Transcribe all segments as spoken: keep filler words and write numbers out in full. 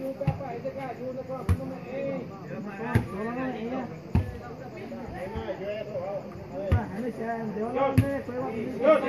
Yo papá,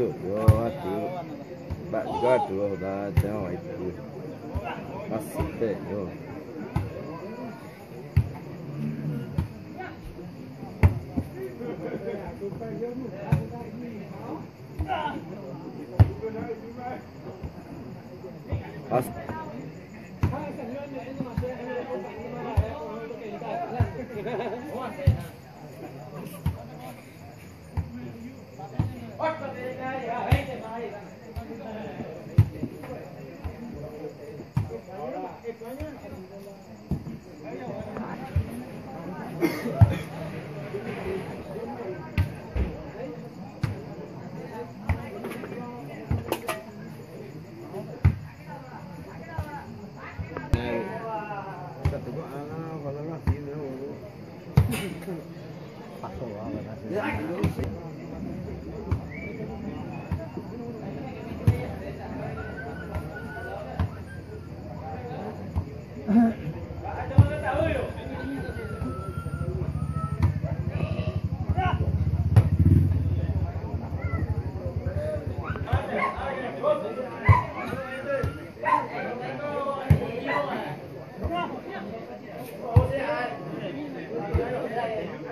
feel, yo, I feel. But God, yo, that down, I feel. That's it, yo. That's I